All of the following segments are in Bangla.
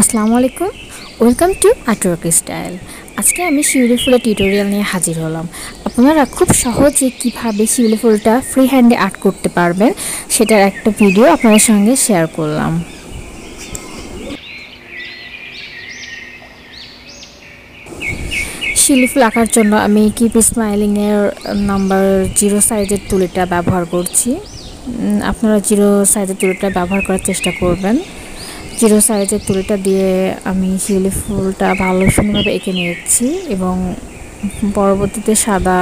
আসসালামু আলাইকুম, ওয়েলকাম টু আর্টওয়ার্ক স্টাইল। আজকে আমি শিউলি ফুলের টিউটোরিয়াল নিয়ে হাজির হলাম। আপনারা খুব সহজে কীভাবে শিউলি ফুলটা ফ্রি হ্যান্ডে আর্ট করতে পারবেন সেটার একটা ভিডিও আপনাদের সঙ্গে শেয়ার করলাম। শিউলি ফুল আঁকার জন্য আমি কিপ স্মাইলিংয়ের নাম্বার 0 সাইজের তুলিটা ব্যবহার করছি। আপনারা 0 সাইজের তুলিটা ব্যবহার করার চেষ্টা করবেন। 0 সাইজের তুলিটা দিয়ে আমি শিউলি ফুলটা ভালো সুন্দরভাবে এঁকে নিয়েছি এবং পরবর্তীতে সাদা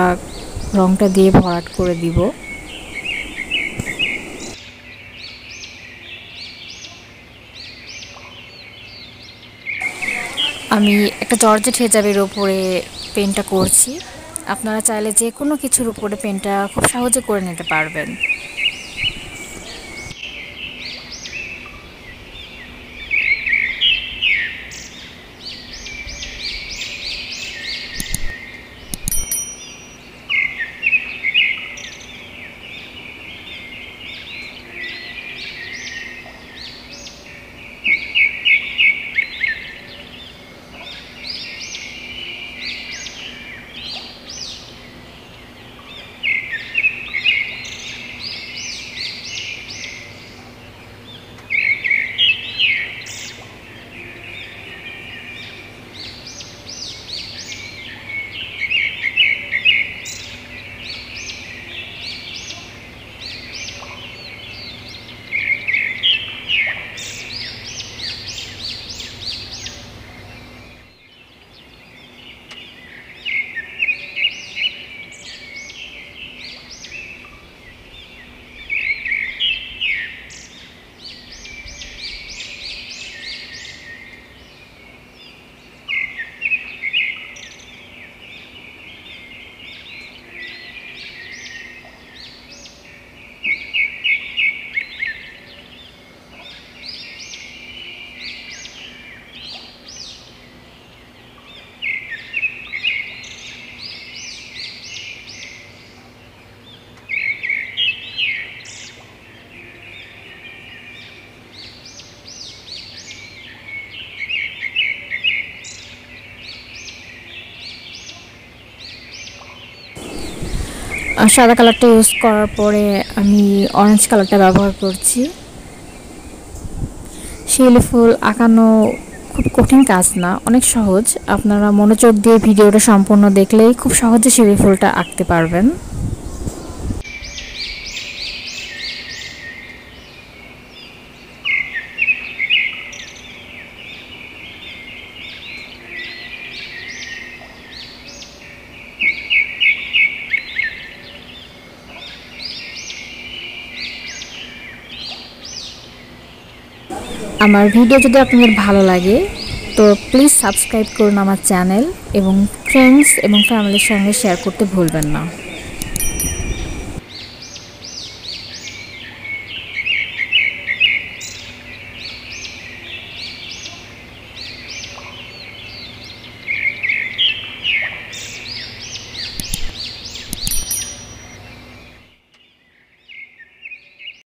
রঙটা দিয়ে ভরাট করে দিব। আমি একটা জর্জেট হেজাবের ওপরে পেনটা করছি। আপনারা চাইলে যে কোনো কিছুর উপরে পেনটা খুব সহজে করে নিতে পারবেন। সাদা কালারটা ইউজ করার পরে আমি অরেঞ্জ কালারটা ব্যবহার করছি। শিউলি ফুল আঁকানো খুব কঠিন কাজ না, অনেক সহজ। আপনারা মনোযোগ দিয়ে ভিডিওটা সম্পূর্ণ দেখলেই খুব সহজে শিউলি ফুলটা আঁকতে পারবেন। আমার ভিডিও যদি আপনাদের ভালো লাগে তো প্লিজ সাবস্ক্রাইব করুন আমার চ্যানেল এবং ফ্রেন্ডস এবং ফ্যামিলির সঙ্গে শেয়ার করতে ভুলবেন না।